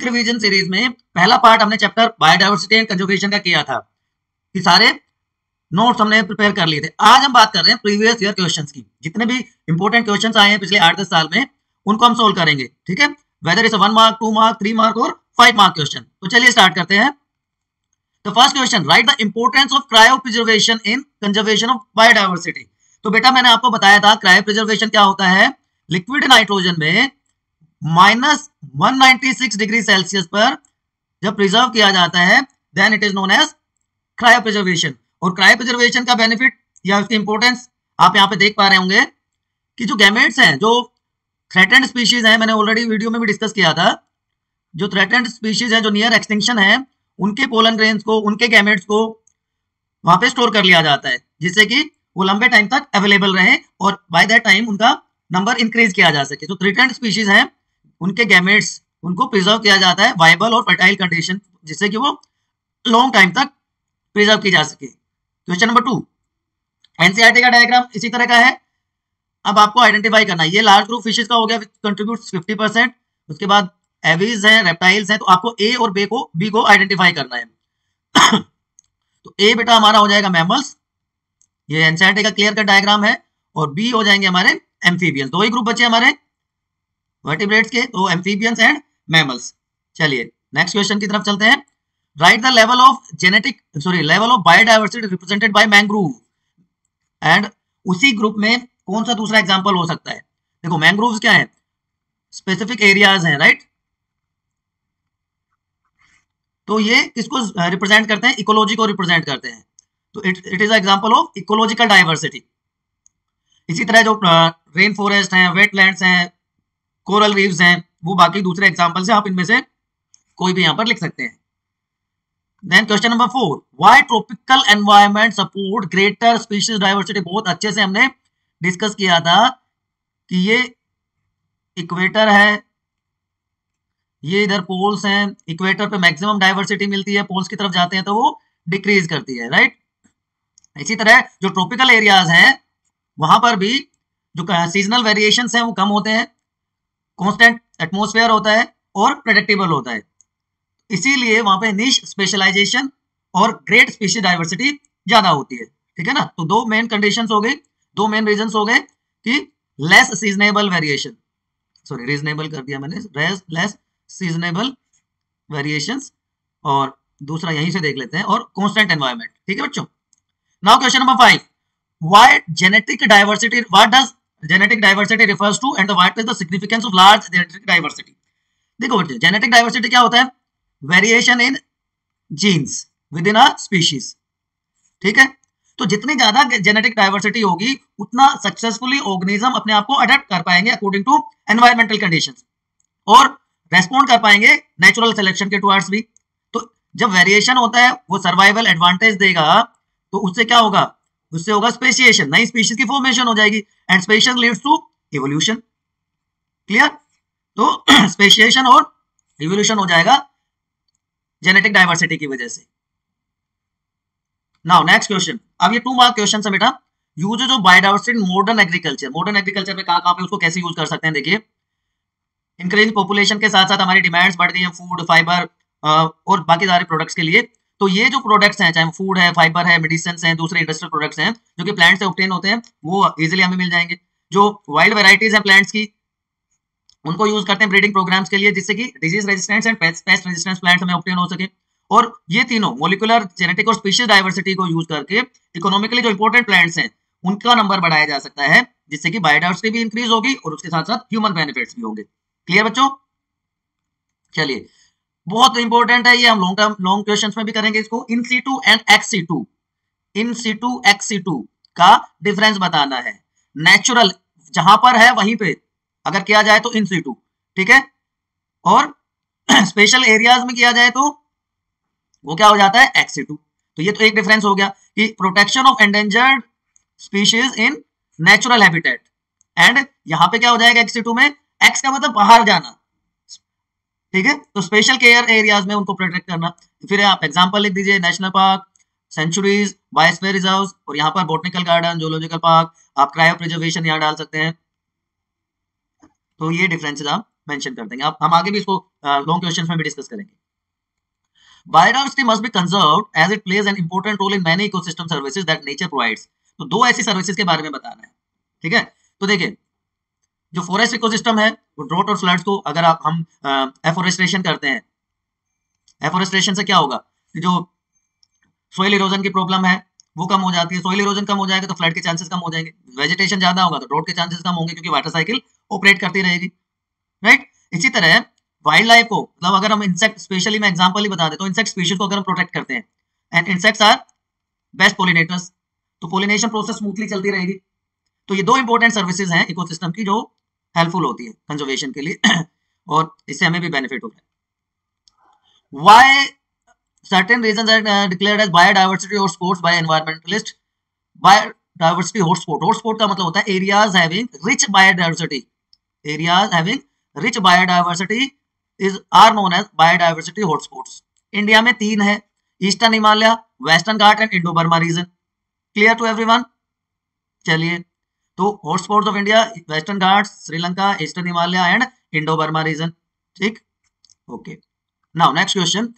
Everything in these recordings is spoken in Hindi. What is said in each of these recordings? फिफ्थ रिवीजन सीरीज में पहला पार्ट हमने चैप्टर बायोडाइवर्सिटी एंड कंजर्वेशन का किया था, कि सारे नोट्स हमने प्रिपेयर कर लिए थे। आज हम बात कर रहे हैं प्रीवियस ईयर क्वेश्चंस की। जितने भी इंपॉर्टेंट क्वेश्चंस आए हैं पिछले 8-10 साल में, उनको हम सोल्व करेंगे, ठीक है, whether is 1 mark, 2 mark, 3 mark और 5 मार्क क्वेश्चन। तो चलिए स्टार्ट करते हैं। तो first question, write the importance of cryopreservation in conservation of biodiversity. तो बेटा मैंने आपको बताया था क्रायोप्रिजर्वेशन क्या होता है, लिक्विड नाइट्रोजन में -196 डिग्री सेल्सियस पर जब प्रिजर्व किया जाता है then it is known as cryopreservation. और क्रायोप्रिजर्वेशन का बेनिफिट या उसकी इंपोर्टेंस आप यहाँ पे देख पा रहे होंगे कि जो गैमेट्स हैं, जो थ्रेटेंड स्पीशीज हैं, मैंने ऑलरेडी वीडियो में भी डिस्कस किया था, जो थ्रेटेंड स्पीशीज हैं जो नियर एक्सटिंक्शन है, उनके पोलन ग्रेन्स को, उनके गैमेट्स को वहां पे स्टोर कर लिया जाता है, जिससे कि वो लंबे टाइम तक अवेलेबल रहे और बाय दैट टाइम उनका नंबर इंक्रीज किया जा सके। जो थ्रेटेंड स्पीशीज हैं उनके गैमेट्स, उनको प्रिजर्व किया जाता है वाइबल और फर्टाइल कंडीशन, जिससे कि वो लॉन्ग टाइम तक प्रिजर्व की जा सके। क्वेश्चन नंबर 2, एनसीईआरटी का डायग्राम इसी तरह का है। अब आपको आइडेंटिफाई करना है, ये लार्ज ग्रुप फिशेज का हो गया कंट्रीब्यूट्स 50%, उसके बाद एवीज हैं, रेप्टाइल्स हैं, तो आपको ए और बी को आइडेंटिफाई करना है। तो ए बेटा हमारा हो जाएगा मैमल्स, ये एनसीईआरटी का क्लियर का डायग्राम है, और बी हो जाएंगे हमारे एम्फीबियंस। दो ही ग्रुप बचे हमारे वर्टिब्रेट्स के, तो एम्फीबियंस एंड मैमल्स। चलिए नेक्स्ट क्वेश्चन की तरफ चलते हैं। Write the level of biodiversity represented by mangrove. And उसी ग्रुप में कौन सा दूसरा एग्जांपल हो सकता है? देखो मैंग्रोव्स क्या है, स्पेसिफिक एरियाज हैं, राइट, तो ये किसको रिप्रेजेंट करते हैं? इकोलॉजी को रिप्रेजेंट करते हैं। तो it is example of ecological diversity. इसी तरह जो रेन फॉरेस्ट है, वेटलैंड्स हैं, कोरल रीव्स हैं, वो बाकी दूसरे एग्जांपल्स हैं, आप इनमें से कोई भी यहां पर लिख सकते हैं। Then question number 4, why tropical environment support greater species diversity? बहुत अच्छे से हमने डिस्कस किया था कि ये इक्वेटर है, ये इधर पोल्स हैं, इक्वेटर पे मैक्सिमम डाइवर्सिटी मिलती है, पोल्स की तरफ जाते हैं तो वो डिक्रीज करती है, राइट। इसी तरह जो ट्रॉपिकल एरियाज हैं वहां पर भी जो सीजनल वेरिएशन हैं वो कम होते हैं, कॉन्स्टेंट एटमोस्फेयर होता है और प्रेडिक्टेबल होता है, इसीलिए वहां पे निश स्पेशलाइजेशन और ग्रेट स्पीशीज डाइवर्सिटी ज्यादा होती है, ठीक है ना। तो दो मेन कंडीशंस हो गए, दो मेन रीजंस हो गए कि less seasonable variation, sorry reasonable कर दिया मैंने, लेस सीजनेबल वेरिएशंस, और दूसरा यहीं से देख लेते हैं, और कांस्टेंट एनवायरनमेंट, ठीक है बच्चों। Now question number 5, what genetic diversity, what does genetic diversity refers to and what is the significance of large genetic diversity. देखो बच्चों जेनेटिक डाइवर्सिटी क्या होता है? Variation in genes within a species, ठीक है। तो जितनी ज्यादा जेनेटिक डाइवर्सिटी होगी उतना सक्सेसफुली ऑर्गेनिज्म अपने आप को अडेप्ट कर पाएंगे अकॉर्डिंग टू एनवायरमेंटल कंडीशंस और रेस्पॉन्ड कर पाएंगे नेचुरल सिलेक्शन के टुवर्ड्स भी। तो जब वेरिएशन होता है वो सर्वाइवल एडवांटेज देगा, तो उससे क्या होगा? उससे होगा स्पेशिएशन, नई स्पीशीज की फॉर्मेशन हो जाएगी, and speciation leads to evolution, clear. तो स्पेशिएशन और इवोल्यूशन हो जाएगा जेनेटिक डाइवर्सिटी की वजह से। नाउ नेक्स्ट क्वेश्चन, अब ये 2 मार्क क्वेश्चन है बेटा, use of biodiversity in modern agriculture. Modern agriculture में कहां-कहां पे उसको कैसे यूज कर सकते हैं? देखिए इंक्रीज पॉपुलेशन के साथ साथ हमारी डिमांड्स बढ़ गई हैं फूड, फाइबर और बाकी सारे प्रोडक्ट्स के लिए। तो ये जो प्रोडक्ट्स हैं, चाहे फूड है, फाइबर है, मेडिसिन है, दूसरे इंडस्ट्रियल प्रोडक्ट्स हैं जो कि प्लांट से ऑब्टेन होते हैं, वो इजिली हमें मिल जाएंगे। जो वाइल्ड वेराइटीज है प्लांट्स की, उनको यूज करते हैं ब्रीडिंग प्रोग्राम्स के लिए, जिससे कि disease resistance and pest resistance plants हमें ऑब्टेन हो सके। और ये तीनों मॉलिक्यूलर, जेनेटिक और स्पीशीज डाइवर्सिटी को यूज करके इकोनॉमिकली जो इंपॉर्टेंट प्लांट्स हैं उनका नंबर बढ़ाया जा सकता है, जिससे कि बायोडाइवर्सिटी भी इंक्रीज होगी और उसके साथ साथ ह्यूमन बेनिफिट्स भी होंगे, क्लियर बच्चों। चलिए बहुत इंपॉर्टेंट है ये, हम लॉन्ग टर्म लॉन्ग क्वेश्चन में भी करेंगे इसको। In situ and ex situ, in situ ex situ का डिफरेंस बताना है। नेचुरल जहां पर है वहीं पे अगर किया जाए तो इन सीटू, ठीक है, और स्पेशल एरियाज में किया जाए तो वो क्या हो जाता है? Ex situ. तो ये तो एक डिफरेंस हो गया कि protection of endangered species in natural habitat, and यहाँ पे क्या हो जाएगा एक्स सीटू में? एक्स का मतलब बाहर जाना, ठीक है, तो स्पेशल केयर एरियाज में उनको प्रोटेक्ट करना। फिर आप एग्जाम्पल लिख दीजिए, national park, sanctuaries, biosphere reserves, और यहाँ पर बॉटनिकल गार्डन, जोलॉजिकल पार्क, आप क्रायो प्रिजर्वेशन यहाँ डाल सकते हैं। तो ये डिफरेंसेस आप मेंशन कर देंगे। हम आगे भी इसको लॉन्ग क्वेश्चंस में भी डिस्कस करेंगे। Biodiversity must be conserved as it plays an important role in many ecosystem services that nature provides. तो दो ऐसी सर्विसेज के बारे में बताना है, ठीक है। तो देखिए, जो फॉरेस्ट इकोसिस्टम है वो ड्रॉट और फ्लड्स को अगर हम एफोरेस्टेशन करते हैं, एफोरेस्टेशन से क्या होगा, जो सोइल इरोजन की प्रॉब्लम है वो कम हो जाती है। सोइल इरोजन कम हो जाएगा तो फ्लड के चांसेस कम हो जाएंगे, वेजिटेशन ज्यादा होगा तो ड्रॉट के चांसेस कम होंगे, क्योंकि वाटर साइकिल ऑपरेट करती रहेगी, राइट। इसी तरह वाइल्ड लाइफ को, मतलब अगर हम इंसेक्ट, स्पेशली मैं एग्जांपल ही बता देता हूं, इंसेक्ट स्पीशीज को अगर हम प्रोटेक्ट करते हैं, and insects are best pollinators, तो पोलिनेशन प्रोसेस स्मूथली चलती रहेगी। तो ये दो इंपॉर्टेंट सर्विसेज हैं इकोसिस्टम की जो हेल्पफुल होती है कंजर्वेशन के लिए, और इससे हमें भी बेनिफिट होता है। Why certain regions are declared as biodiversity hotspots by environmentalists. Biodiversity hotspot, hotspot का मतलब होता है areas having rich biodiversity. Areas having rich biodiversity are known as biodiversity hotspots. India में 3 है, Eastern Himalaya, Western Ghats and Indo-Burma region. Clear to everyone? चलिए, तो hotspots of India, Western Ghats, Sri Lanka, Eastern Himalaya and Indo-Burma region. ठीक, okay. Now next question.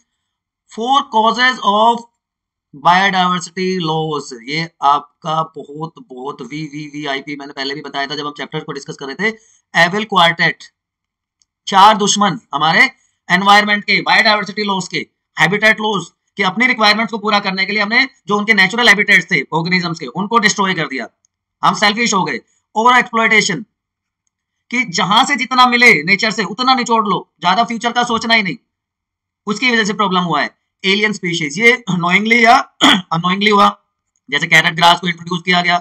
4 causes of biodiversity loss. ये आपका बहुत बहुत वीवीवीआईपी, मैंने पहले भी बताया था जब हम चैप्टर को डिस्कस कर रहे थे, एविल क्वार्टेट, 4 दुश्मन हमारे एनवायरनमेंट के, बायोडाइवर्सिटी लॉस के, हैबिटेट लॉस के। अपनी रिक्वायरमेंट्स को पूरा करने के लिए हमने जो उनके नेचुरल हैबिटेट्स थे ऑर्गेनिजम्स के, उनको डिस्ट्रॉय कर दिया, हम सेल्फिश हो गए। ओवर एक्सप्लॉयटेशन, कि जहां से जितना मिले नेचर से उतना निचोड़ लो, ज्यादा फ्यूचर का सोचना ही नहीं, उसकी वजह से प्रॉब्लम हुआ है। एलियन स्पीशीज, ये नोइंगली या अनोइंगली हुआ, जैसे कैरेट ग्रास को इंट्रोड्यूस किया गया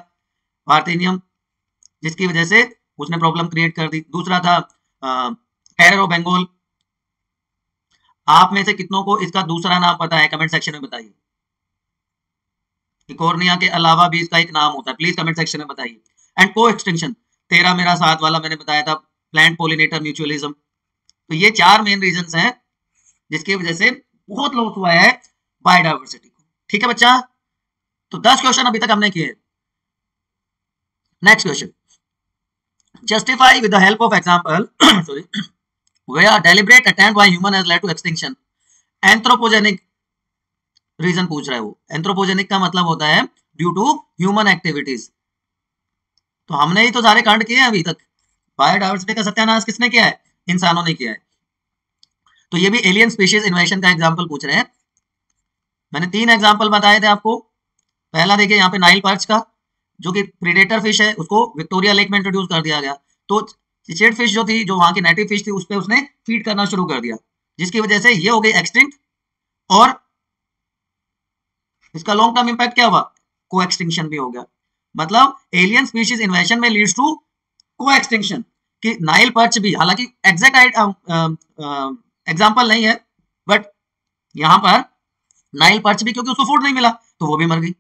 पार्थेनियम, जिसकी वजह से उसने प्रॉब्लम क्रिएट कर दी। दूसरा था टेरर ऑफ बंगाल। आप में से कितनों को इसका दूसरा नाम पता है, कमेंट सेक्शन में बताइए। इकोर्निया के अलावा भी इसका एक नाम होता है, प्लीज कमेंट सेक्शन में बताइए। एंड को एक्सटिंक्शन, 13 मेरा 7 वाला मैंने बताया था, प्लांट पोलिनेटर म्यूचुअलिज्म। तो ये 4 मेन रीजन हैं जिसकी वजह से बहुत लॉस हुआ है बायोडाइवर्सिटी को, ठीक है बच्चा। तो 10 क्वेश्चन अभी तक हमने किए। Next question, justify with the help of example, sorry, where deliberate attempt by human has led to extinction. Anthropogenic reason पूछ रहा है वो। एंथ्रोपोजेनिक का मतलब होता है ड्यू टू ह्यूमन एक्टिविटीज। तो हमने ही तो सारे कांड किए हैं अभी तक। बायोडाइवर्सिटी का सत्यानाश किसने किया है? इंसानों ने किया है। तो ये भी एलियन स्पीशीज इन्वेशन का एग्जांपल पूछ रहे हैं। मैंने 3 एग्जांपल बताए थे आपको। पहला देखिए, यहाँ पे नाइल पर्च का, जो कि प्रीडेटर फिश है, उसको विक्टोरिया लेक में इंट्रोड्यूस कर दिया गया। तो चिचेड फिश जो थी, जो वहां की नेटिव फिश थी, उस पर उसने फीड करना शुरू कर दिया, जिसकी वजह से ये हो गई एक्सटिंक्ट। और इसका लॉन्ग टर्म इम्पैक्ट क्या हुआ? को एक्सटिंक्शन भी हो गया। मतलब एलियन स्पीशीज इन्वेशन में लीड्स टू को एक्सटिंक्शन, कि नाइल पर्च भी, हालांकि एग्जैक्ट एग्जाम्पल नहीं है, बट यहां पर नाइल पर्च भी, क्योंकि उसको फूड नहीं मिला तो वो भी मर गई,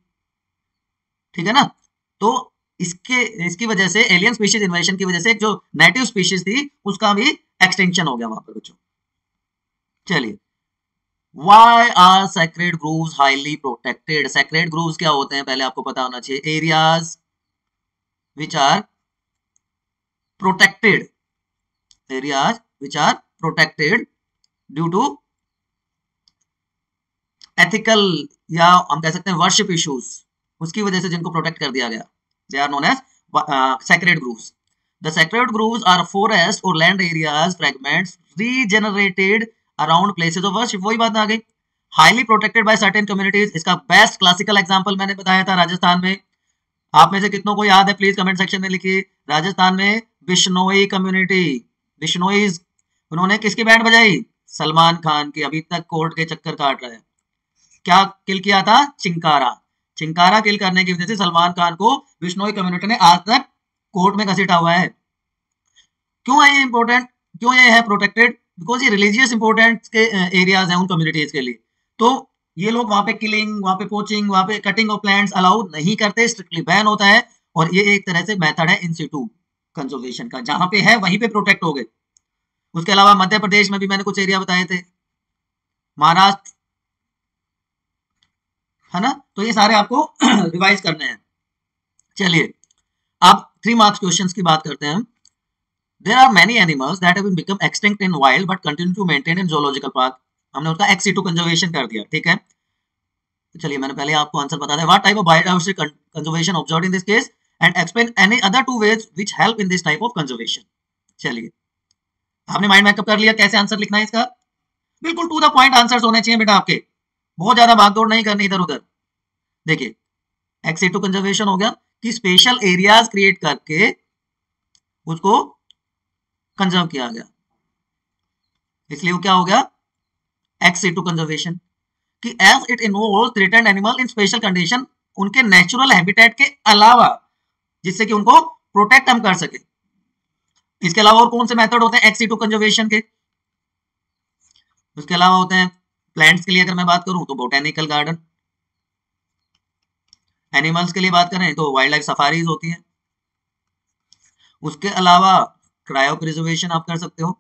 ठीक है ना। तो इसकी वजह से, एलियन स्पीशीज इन्वेशन की वजह से, जो नेटिव स्पीशीज थी उसका भी एक्सटिंक्शन हो गया वहां पर बच्चों। चलिए, why are sacred groves highly protected? Sacred groves क्या होते हैं पहले आपको पता होना चाहिए। Areas which are protected, areas which are protected due to ethical, या हम कह सकते हैं वर्शिप इश्यूज, उसकी वजह से जिनको प्रोटेक्ट कर दिया गया, they are known as sacred groves. The sacred groves are forest और land areas fragments regenerated around places of worship. वही बात आ गई, highly protected by certain communities. इसका बेस्ट क्लासिकल एग्जांपल मैंने बताया था राजस्थान में। आप में से कितनों को याद है? प्लीज कमेंट सेक्शन में लिखिए। राजस्थान में बिश्नोई कम्युनिटी, बिश्नोईज, उन्होंने किसकी बैंड बजाई? सलमान खान की। अभी तक कोर्ट के चक्कर काट रहे हैं। क्या किल किया था? चिंकारा। चिंकारा किल करने की वजह से सलमान खान को बिश्नोई कम्युनिटी ने आज तक कोर्ट में घसीटा हुआ है। क्यों है ये इंपॉर्टेंट? क्यों ये है प्रोटेक्टेड? बिकॉज ये रिलीजियस इंपोर्टेंट के एरियाज हैं उन कम्युनिटीज के लिए। तो ये लोग वहां पे किलिंग, वहां पे पोचिंग, वहां पे कटिंग ऑफ प्लांट्स अलाउ नहीं करते, स्ट्रिक्टली बैन होता है। और ये एक तरह से मेथड है इन सिटू कंजर्वेशन का, जहां पे है वहीं पे प्रोटेक्ट हो गए। उसके अलावा मध्य प्रदेश में भी मैंने कुछ एरिया बताए थे, महाराष्ट्र, है ना। तो ये सारे आपको रिवाइज करने हैं। चलिए, आप 3 मार्क्स क्वेश्चंस की बात करते हैं। There are many animals that have become extinct in wild but continue to maintain in zoological park. हमने उनका ex situ conservation कर दिया, ठीक है। तो चलिए मैंने पहले आपको आंसर बता दिया। What type of biodiversity conservation observed in this case and explain any other two ways which help in this type of conservation. चलिए आपने माइंड मैकअप कर लिया कैसे आंसर लिखना है इसका। बिल्कुल टू द पॉइंट आंसर्स होने चाहिए बेटा आपके, बहुत ज्यादा भागदौड़ नहीं करनी इधर उधर। देखिए ex situ कंजर्वेशन हो गया कि स्पेशल एरियाज क्रिएट करके उसको कंजर्व किया गया, इसलिए वो क्या हो गया ex situ कंजर्वेशन कि as it involves threatened animal in special condition, उनके नेचुरल हैबिटेट के अलावा, जिससे कि उनको प्रोटेक्ट हम कर सके। इसके अलावा और कौन से मेथड होते हैं ex situ कंजर्वेशन के? उसके अलावा होते हैं प्लांट्स के लिए अगर मैं बात करूं तो बोटेनिकल गार्डन, एनिमल्स के लिए बात करें तो वाइल्ड लाइफ सफारीज होती हैं, उसके अलावा क्रायोप्रिजर्वेशन आप कर सकते हो,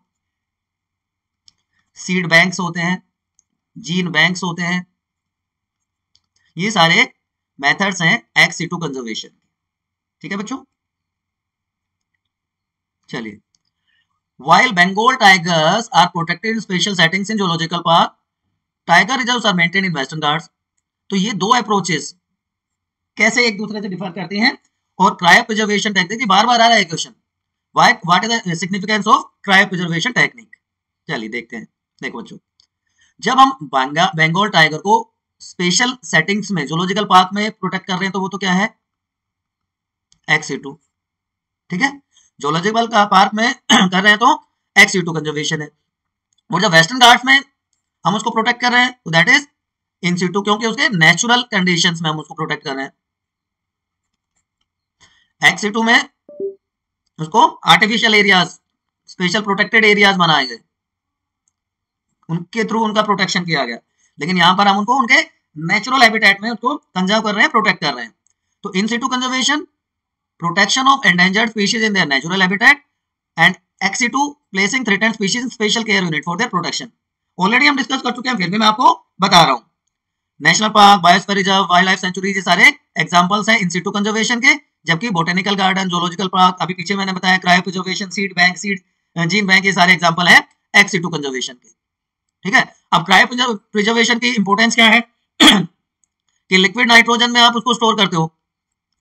सीड बैंक्स होते हैं, जीन बैंक्स होते हैं, ये सारे मेथड्स हैं ex situ कंजर्वेशन के, ठीक है बच्चों। चलिए While Bengal tigers are protected in special settings in zoological park, tiger reserves are maintained in Western Ghats. तो ये दो approaches कैसे एक दूसरे से differ करती हैं, और cryopreservation technique बार बार आ रहा है question, what is the significance of cryopreservation technique? चलिए देखते हैं। देखो बच्चों, जब हम बेंगोल टाइगर को स्पेशल सेटिंग्स में zoological park में प्रोटेक्ट कर रहे हैं तो वो तो क्या है ex situ, ठीक है। जोलॉजिकल का पार्क में कर रहे हैं तो ex situ कंजर्वेशन है, और जब वेस्टर्न घाट्स में हम उसको प्रोटेक्ट कर रहे हैं तो दैट इज in situ, क्योंकि उसके नेचुरल कंडीशंस में हम उसको प्रोटेक्ट कर रहे हैं। ex situ में उसको artificial areas, special protected areas बनाए गए, उनके थ्रू उनका प्रोटेक्शन किया गया, लेकिन यहाँ पर हम उनको उनके नेचुरल हैबिटेट में उसको कंजर्व कर रहे हैं, प्रोटेक्ट कर रहे हैं। तो in situ conservation protection of endangered species in their natural habitat, and ex situ placing threatened species in special care unit for their protection. Already हम डिस्कस कर चुके हैं, फिर भी मैं आपको बता रहा हूँ। National park, biosphere reserve, wildlife sanctuary, ये सारे एग्जांपल्स हैं इन सिटू कंजर्वेशन के, जबकि बोटेनिकल गार्डन, जोलॉजिकल पार्क, अभी पीछे मैंने बताया cryopreservation, seed bank, gene bank, ये सारे एग्जाम्पल है ex situ कंजर्वेशन के, ठीक है। अब क्रायो प्रिजर्वेशन की इंपोर्टेंस क्या है कि लिक्विड नाइट्रोजन में आप उसको स्टोर करते हो,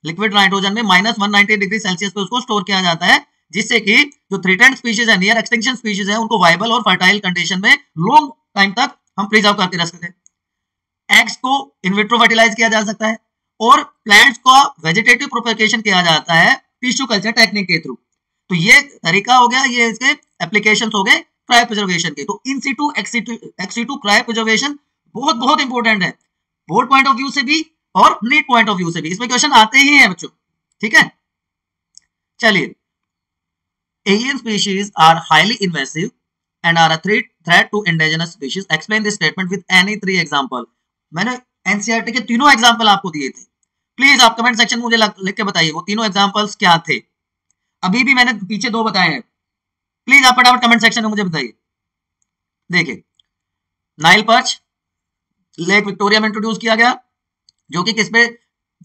लिक्विड नाइट्रोजन में -190 डिग्री सेल्सियस पे उसको स्टोर किया जाता है, जिससे कि जो थ्रेटेंड स्पीशीज है, नियर एक्सटिंक्शन स्पीशीज है, उनको वाइबल और फर्टाइल कंडीशन में लॉन्ग टाइम तक हम प्रिजर्व करके रख सकते हैं। एग्स को इनविट्रो फर्टिलाइज किया जा सकता है, और प्लांट्स का वेजिटेटिव प्रोपेगेशन किया जाता है टिश्यू कल्चर टेक्निक के थ्रू। तो ये तरीका हो गया, ये इसके एप्लीकेशन हो गए क्रायो प्रिजर्वेशन के। तो in situ, ex situ cryopreservation बहुत बहुत इंपॉर्टेंट है, बोर्ड पॉइंट ऑफ व्यू से भी और नीट पॉइंट ऑफ व्यू से भी, इसमें क्वेश्चन आते ही हैं बच्चों, ठीक है। चलिए, alien species are highly invasive and are a threat to indigenous species, explain this statement with any three example. मैंने एनसीईआरटी के तीनों एग्जांपल आपको दिए थे, प्लीज आप कमेंट सेक्शन में मुझे लिख के बताइए वो तीनों एग्जांपल्स क्या थे। अभी भी मैंने पीछे दो बताए हैं, प्लीज आप फटाफट कमेंट सेक्शन में मुझे बताइए। देखिए, नाइल पर्च लेक विक्टोरिया में इंट्रोड्यूस किया गया, जो कि किस पे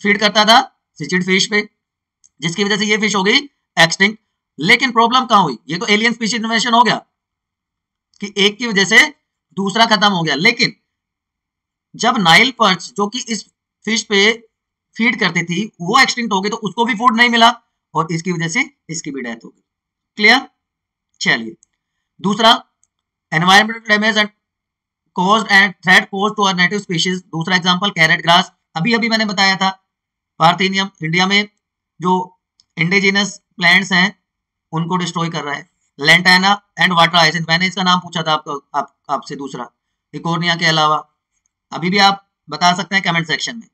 फीड करता था, सिचिड फिश पे, जिसकी वजह से ये फिश हो गई एक्सटिंक्ट। लेकिन प्रॉब्लम कहाँ हुई, ये तो एलियन स्पीशीज इन्वेशन हो गया कि एक की वजह से दूसरा खत्म हो गया, लेकिन जब नाइल पर्च जो कि इस फिश पे फीड करती थी वो एक्सटिंक्ट हो गई, तो उसको भी फूड नहीं मिला और इसकी वजह से इसकी भी डेथ हो गई। क्लियर? चलिए, दूसरा environmental damage and cause and threat cause to our native species. दूसरा एग्जाम्पल कैरेट ग्रास, अभी अभी मैंने बताया था पार्थेनियम, इंडिया में जो इंडिजिनस प्लांट्स हैं उनको डिस्ट्रॉय कर रहा है। लेंटाना एंड वाटर हाइसिंथ, मैंने इसका नाम पूछा था आपसे। दूसरा इकोर्निया के अलावा अभी भी आप बता सकते हैं कमेंट सेक्शन में,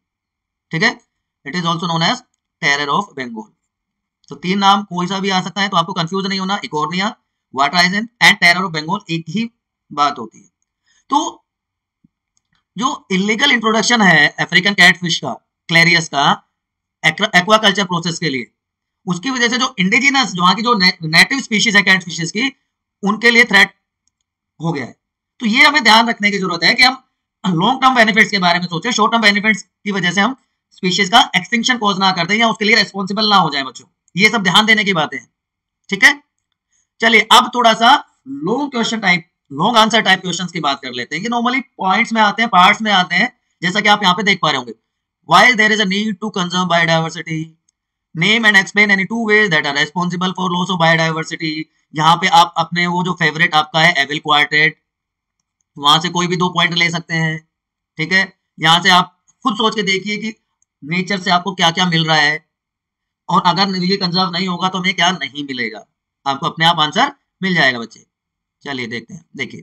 ठीक है। It is also known as terror of Bengal. तो तीन नाम कोई सा भी आ सकता है, तो आपको कंफ्यूज नहीं होना। Eichhornia, water hyacinth and terror of Bengal एक ही बात होती है। तो जो इलीगल इंट्रोडक्शन है अफ्रीकन कैटफिश का, क्लेरियस का, एक्वा कल्चर प्रोसेस के लिए, उसकी वजह से जो इंडिजिनस, वहां की जो नेटिव स्पीशीज है कैटफिशेस की, उनके लिए थ्रेट हो गया है। तो ये हमें ध्यान रखने की जरूरत है कि हम लॉन्ग टर्म बेनिफिट्स के बारे में सोचें, शॉर्ट टर्म बेनिफिट्स की वजह से हम स्पीशीज का एक्सटिंक्शन कॉज ना करते या उसके लिए रेस्पॉन्सिबल ना हो जाए बच्चों। ये सब ध्यान देने की बातें हैं, ठीक है। चलिए अब थोड़ा सा long question type, long answer type questions की बात कर लेते हैं। ये नॉर्मली पॉइंट्स में आते हैं, पार्ट्स में आते हैं, जैसा कि आप यहाँ पे देख पा रहे होंगे। While there is a need to conserve biodiversity, name and explain any two ways that are responsible for loss of biodiversity. यहाँ पे आप अपने वो जो फेवरेट आपका है एविल क्वार्टेट, वहां से कोई भी दो पॉइंट ले सकते हैं, ठीक है। यहाँ से आप खुद सोच के देखिए कि नेचर से आपको क्या क्या मिल रहा है, और अगर ये कंजर्व नहीं होगा तो हमें क्या नहीं मिलेगा, आपको अपने आप आंसर मिल जाएगा बच्चे। चलिए देखते हैं। देखिए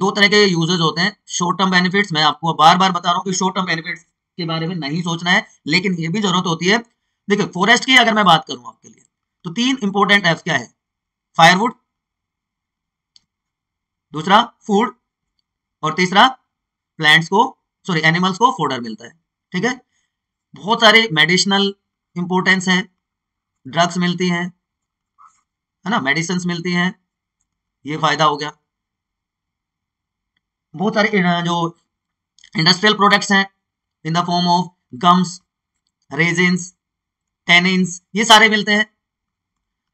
दो तरह के यूजेस होते हैं, शॉर्ट टर्म बेनिफिट्स, मैं आपको बार बार बता रहा हूँ कि शॉर्ट टर्म बेनिफिट्स के बारे में नहीं सोचना है, लेकिन ये भी जरूरत होती है। देखिए फॉरेस्ट की अगर मैं बात करूँ आपके लिए तो तीन इंपॉर्टेंट एफ क्या है, फायरवुड, दूसरा फूड, और तीसरा प्लांट्स को सॉरी एनिमल्स को फोडर मिलता है, ठीक है। बहुत सारे मेडिसिनल इंपोर्टेंस है, ड्रग्स मिलती हैं, है ना, मेडिसिन मिलती हैं, ये फायदा हो गया। बहुत सारे जो इंडस्ट्रियल प्रोडक्ट्स हैं in the form of gums, resins, tannins, ये सारे मिलते हैं।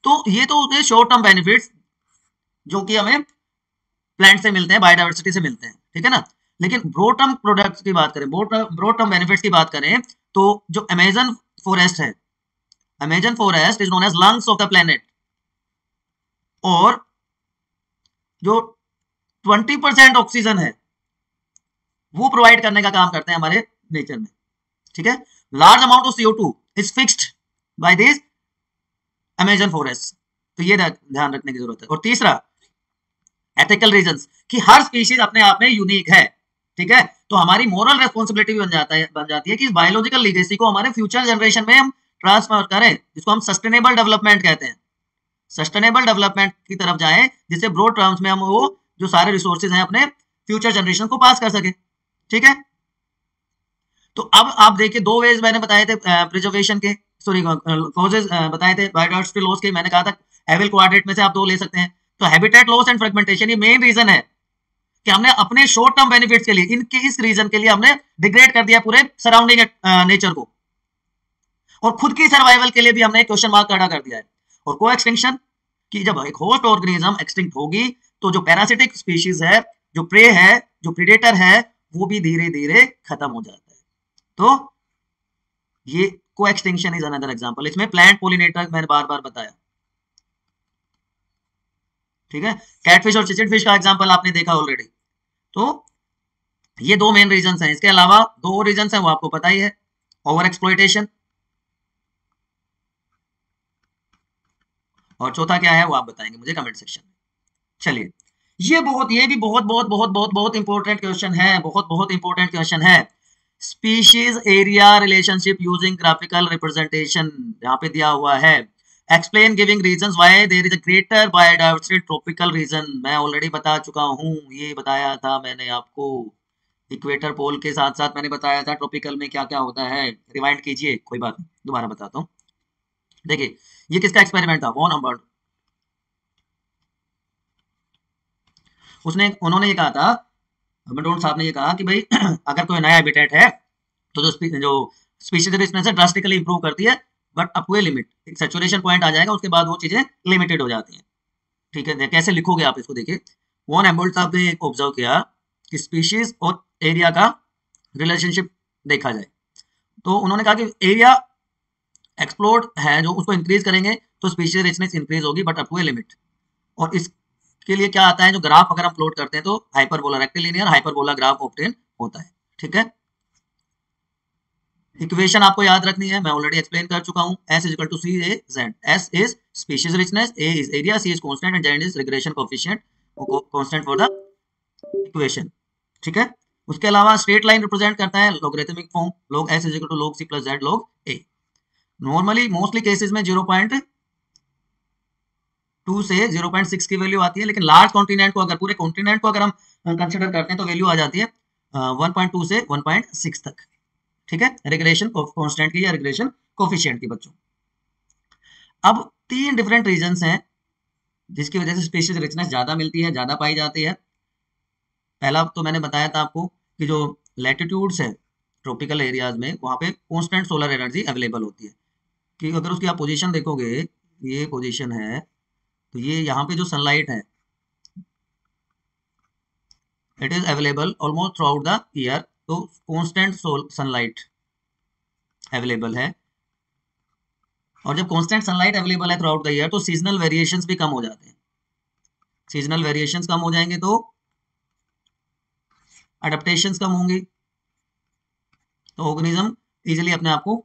तो ये तो होते हैं शॉर्ट टर्म बेनिफिट्स जो कि हमें प्लांट से मिलते हैं, बायोडाइवर्सिटी से मिलते हैं, ठीक है ना। लेकिन ब्रॉड टर्म प्रोडक्ट्स की बात करें, ब्रॉड टर्म बेनिफिट्स की बात करें तो जो अमेजन फॉरेस्ट है, Amazon forest is known as lungs of the planet, और जो 20% ऑक्सीजन है वो प्रोवाइड करने का काम करते हैं हमारे नेचर में, ठीक है। Large amount of CO2 is fixed by this Amazon forest, तो ये ध्यान रखने की जरूरत है। और तीसरा एथिकल रीजंस कि हर स्पीशीज अपने आप में यूनिक है, ठीक है। तो हमारी मोरल रेस्पॉन्सिबिलिटी भी बन जाती है कि बायोलॉजिकल लीगेसी को हमारे फ्यूचर जनरेशन में हम ट्रांसफर करें, जिसको हम सस्टेनेबल डेवलपमेंट कहते हैं। सस्टेनेबल डेवलपमेंट की तरफ जाएं, जिससे ब्रॉड टर्म्स में हम वो जो सारे रिसोर्सेज हैं अपने फ्यूचर जनरेशन को पास कर सके, ठीक है। तो अब आप देखिए दो वेज मैंने बताए थे प्रिजर्वेशन के, सॉरी कॉजेज बताए थे बायोडाइवर्सिटी लॉस के। मैंने कहा था एविल क्वाड्रेंट में से आप दो ले सकते हैं। तो हैबिटेट लॉस एंड फ्रेगमेंटेशन ये मेन रीजन है कि हमने अपने शॉर्ट टर्म बेनिफिट्स के लिए, इनके इस रीजन के लिए हमने डिग्रेड कर दिया पूरे सराउंडिंग नेचर को, और खुद की सर्वाइवल के लिए भी हमने क्वेश्चन मार्क खड़ा कर दिया है। और को एक्सटिंक्शन कि जब एक होस्ट ऑर्गेनिज्म एक्सटिंक्ट होगी तो जो पैरासिटिक स्पीशीज है, जो प्रे है, जो प्रीडेटर है, वो भी धीरे धीरे खत्म हो जाता है। तो ये को एक्सटिंक्शन इज अनदर एग्जांपल। इसमें प्लांट पोलिनेटर मैंने बार बार बताया, ठीक है। कैटफिश और चिचिड फिश का एग्जांपल आपने देखा ऑलरेडी। तो ये दो मेन रीजंस हैं, इसके अलावा दो और रीजंस हैं वो आपको पता ही है, ओवर एक्सप्लॉयटेशन और चौथा क्या है वो आप बताएंगे मुझे कमेंट सेक्शन में। चलिए ये भी बहुत इंपॉर्टेंट क्वेश्चन है, बहुत इंपॉर्टेंट क्वेश्चन है। Species area relationship using graphical representation यहाँ पे दिया हुआ है। Explain giving reasons why there is a greater biodiversity tropical region, मैं ऑलरेडी बता चुका हूँ, ये बताया था मैंने आपको। इक्वेटर पोल के साथ साथ मैंने बताया था ट्रॉपिकल में क्या क्या होता है, रिवाइंड कीजिए, कोई बात नहीं, दोबारा बताता हूँ। देखिए ये किसका एक्सपेरिमेंट था, वॉन हम्बर्ड, उन्होंने ये कहा था, हम्बर्ड साहब ने ये कहा कि भाई अगर कोई नया हैबिटेट है तो जो स्पीशीज इसमें से ड्रास्टिकली इंप्रूव करती है, but up to a limit, एक सैचुरेशन पॉइंट आ जाएगा, उसके बाद वो चीजें लिमिटेड हो जाती हैं, ठीक है। कैसे लिखोगे आप इसको, देखिए वॉन हम्बर्ड साहब ने ऑब्जर्व किया कि स्पीशीज और एरिया का रिलेशनशिप देखा जाए, तो उन्होंने कहा कि एरिया एक्सप्लोर्ड है जो उसको इंक्रीज करेंगे तो स्पीशीज रिचनेस इंक्रीज होगी, but up to a limit. और इसके लिए क्या आता है, जो ग्राफ अगर हम प्लॉट करते हैं तो hyperbola, rectilinear hyperbola graph obtain होता है, ठीक है। इक्वेशन आपको याद रखनी है, मैं ऑलरेडी एक्सप्लेन कर चुका हूं। S is equal to C A Z, S is species richness, A is area, C is constant and Z is regression coefficient, constant for the equation, ठीक है। उसके अलावा स्ट्रेट लाइन रिप्रेजेंट करता है logarithmic form, log S is equal to log C plus Z log A। Normally mostly cases में 0.2 से 0.6 की वैल्यू आती है, लेकिन लार्ज कॉन्टिनेंट को, अगर पूरे कॉन्टिनेंट को अगर हम कंसीडर करते हैं तो वैल्यू आ जाती है 1.2 से 1.6 तक, ठीक है, रिग्रेशन कांस्टेंट की या रिग्रेशन कोफिशिएंट की। बच्चों अब तीन डिफरेंट रीजंस हैं जिसकी वजह से स्पीशीज रिचनेस ज्यादा मिलती है, ज्यादा पाई जाती है। पहला तो मैंने बताया था आपको कि जो लैटिट्यूड्स है ट्रॉपिकल एरियाज में वहां पे कांस्टेंट सोलर एनर्जी अवेलेबल होती है, कि अगर उसकी आप पोजीशन देखोगे, ये पोजीशन है तो ये यहाँ पे जो सनलाइट है it is available almost throughout the year, तो कॉन्स्टेंट सनलाइट अवेलेबल है, और जब कॉन्स्टेंट सनलाइट अवेलेबल है थ्रू आउट द ईयर तो सीजनल वेरिएशंस भी कम हो जाते हैं। सीजनल वेरिएशंस कम हो जाएंगे तो अडेप्टेशंस कम होंगे, तो ऑर्गेनिज्म इजिली अपने आप को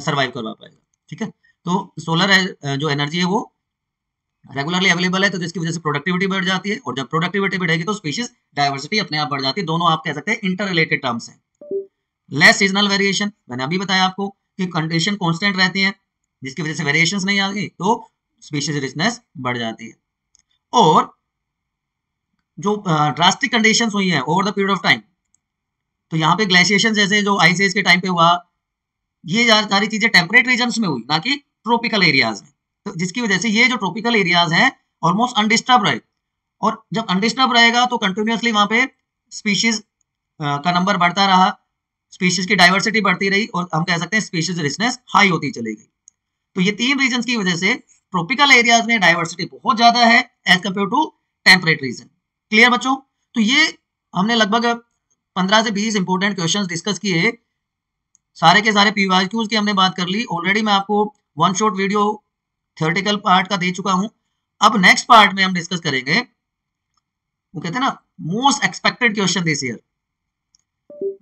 सर्वाइव करवा पाएगा। ठीक है, तो सोलर जो एनर्जी है वो रेगुलरली अवेलेबल है, तो जिसकी वजह से प्रोडक्टिविटी बढ़ जाती है, और जब प्रोडक्टिविटी बढ़ेगी तो स्पीशीज डाइवर्सिटी अपने आप बढ़ जाती है। दोनों आप कह सकते हैं इंटर रिलेटेड टर्म्स हैं। लेस सीजनल वेरिएशन, मैंने अभी बताया आपको कि कंडीशन कांस्टेंट रहती हैं जिसकी वजह से वेरिएशंस नहीं आ गई तो स्पीशीज रिचनेस बढ़ जाती है। और जो ड्रास्टिक कंडीशंस हुई हैं over the period of time, तो यहाँ पे ग्लेशिएशन जैसे जो आइस एज के टाइम पे हुआ, ये सारी चीजें टेम्परेट रीजन्स में हुई, ना कि ट्रॉपिकल एरियाज में, तो जिसकी वजह से ये जो ट्रॉपिकल एरियाज हैं ऑलमोस्ट अनडिस्टर्ब रहे, और जब अनडिस्टर्ब रहेगा तो कंटिन्यूसली वहां पे स्पीशीज का नंबर बढ़ता रहा, स्पीशीज की डाइवर्सिटी बढ़ती रही, और हम कह सकते हैं स्पीशीज रिचनेस हाई होती चली गई। तो ये तीन रीजन की वजह से ट्रॉपिकल एरियाज में डाइवर्सिटी बहुत ज्यादा है as compare to temperate region. Clear बच्चों? तो ये हमने लगभग 15 से 20 इंपॉर्टेंट क्वेश्चंस डिस्कस किए, सारे के सारे पीवाईक्यूज की हमने बात कर ली। ऑलरेडी मैं आपको one shot video theoretical part का दे चुका हूं। अब नेक्स्ट पार्ट में हम डिस्कस करेंगे, वो कहते हैं ना most expected question this year.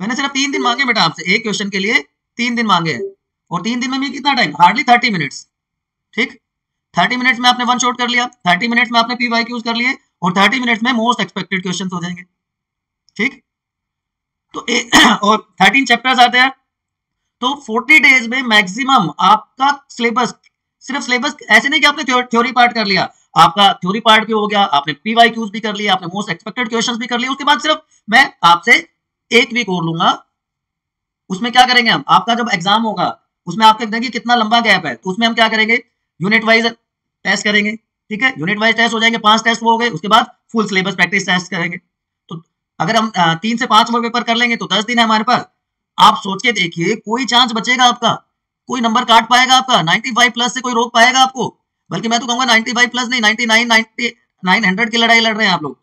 मैंने सिर्फ 3 दिन मांगे बेटा आपसे, एक क्वेश्चन के लिए 3 दिन मांगे हैं, और 3 दिन में कितना टाइम, हार्डली 30 मिनट्स। ठीक, 30 मिनट्स में आपने वन शॉट कर लिया, 30 मिनट्स में आपने पीवाईक्यूज कर लिए, और 30 मिनट्स में मोस्ट एक्सपेक्टेड क्वेश्चंस हो जाएंगे। ठीक, तो और 13 चैप्टर्स आते हैं, तो 40 डेज में मैक्सिमम आपका सिलेबस, सिर्फ सिलेबस ऐसे नहीं कि आपने थ्योरी पार्ट कर लिया, आपका थ्योरी पार्ट भी हो गया, आपने पीवाईक्यूज भी कर लिया, आपने मोस्ट एक्सपेक्टेड क्वेश्चंस भी कर लिए, उसके बाद सिर्फ मैं आपसे एक वीक और लूंगा। उसमें क्या करेंगे हम, आपका जब एग्जाम होगा उसमें आपके देखिए कितना लंबा गैप है, तो उसमें हम क्या करेंगे, यूनिट वाइज टेस्ट करेंगे। ठीक है, यूनिट वाइज टेस्ट हो जाएंगे, 5 टेस्ट हो गए, उसके बाद फुल सिलेबस प्रैक्टिस टेस्ट करेंगे। तो अगर हम 3 से 5 और पेपर कर लेंगे तो 10 दिन है हमारे पास। आप सोच के देखिए, कोई चांस बचेगा आपका, कोई नंबर काट पाएगा आपका, 95+ से कोई रोक पाएगा आपको? बल्कि मैं तो कहूंगा 95+ नहीं, 99, 900 की लड़ाई लड़ रहे हैं आप लोग।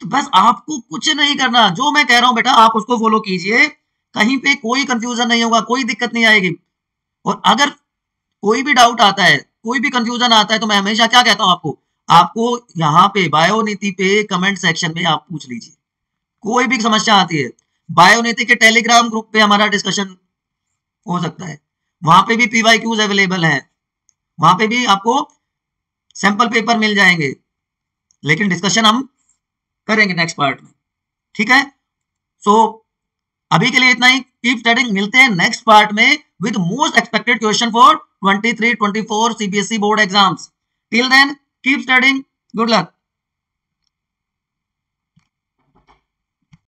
तो बस आपको कुछ नहीं करना, जो मैं कह रहा हूं बेटा आप उसको फॉलो कीजिए, कहीं पे कोई कंफ्यूजन नहीं होगा, कोई दिक्कत नहीं आएगी। और अगर कोई भी डाउट आता है, कोई भी कंफ्यूजन आता है, तो मैं हमेशा क्या कहता हूं आपको, यहाँ पे बायोनीति पे कमेंट सेक्शन में आप पूछ लीजिए, कोई भी समस्या आती है। बायोनीति के टेलीग्राम ग्रुप पे हमारा डिस्कशन हो सकता है, वहां पे भी पीवाईक्यूज अवेलेबल हैं, वहां पे भी आपको सैंपल पेपर मिल जाएंगे, लेकिन डिस्कशन हम करेंगे नेक्स्ट पार्ट में। ठीक है, सो अभी के लिए इतना ही, कीप स्टडिंग, मिलते हैं नेक्स्ट पार्ट में with most expected question for 23-24 CBSE board exams. Till then, keep studying. Good luck.